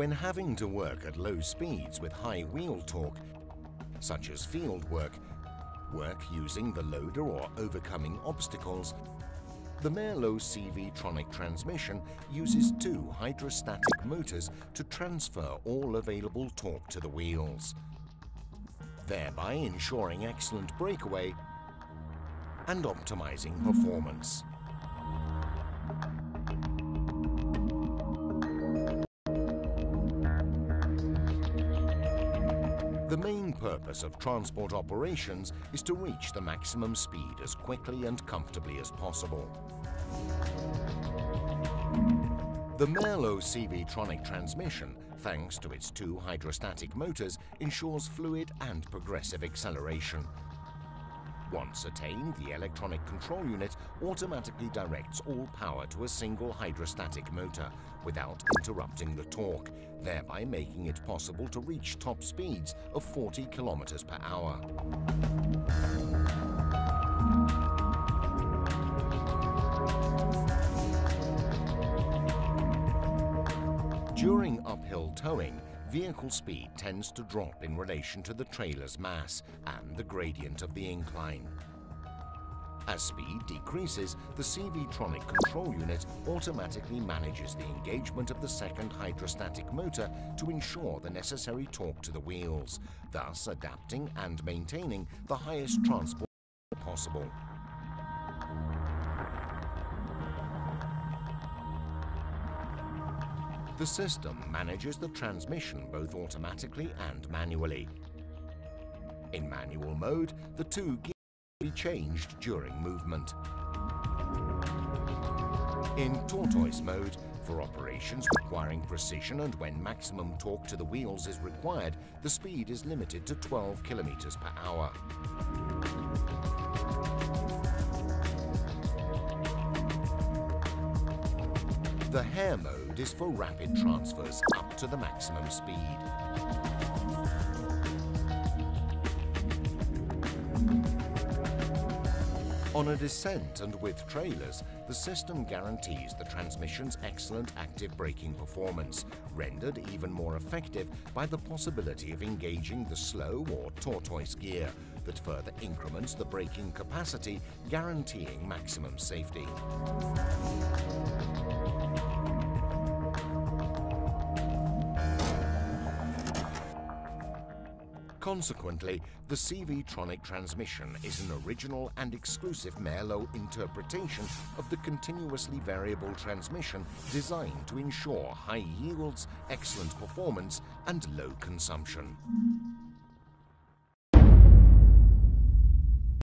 When having to work at low speeds with high wheel torque, such as field work, work using the loader or overcoming obstacles, the Merlo CVTronic transmission uses two hydrostatic motors to transfer all available torque to the wheels, thereby ensuring excellent breakaway and optimizing performance. The main purpose of transport operations is to reach the maximum speed as quickly and comfortably as possible. The Merlo CVTronic transmission, thanks to its two hydrostatic motors, ensures fluid and progressive acceleration. Once attained, the electronic control unit automatically directs all power to a single hydrostatic motor without interrupting the torque, thereby making it possible to reach top speeds of 40 kilometers per hour. During uphill towing, vehicle speed tends to drop in relation to the trailer's mass and the gradient of the incline. As speed decreases, the CVTronic control unit automatically manages the engagement of the second hydrostatic motor to ensure the necessary torque to the wheels, thus adapting and maintaining the highest transport possible. The system manages the transmission both automatically and manually. In manual mode, the two gears can be changed during movement. In tortoise mode, for operations requiring precision and when maximum torque to the wheels is required, the speed is limited to 12 kilometers per hour. The hare mode is for rapid transfers up to the maximum speed. On a descent and with trailers, the system guarantees the transmission's excellent active braking performance, rendered even more effective by the possibility of engaging the slow or tortoise gear that further increments the braking capacity, guaranteeing maximum safety. Consequently, the CVTronic transmission is an original and exclusive Merlo interpretation of the continuously variable transmission designed to ensure high yields, excellent performance, and low consumption.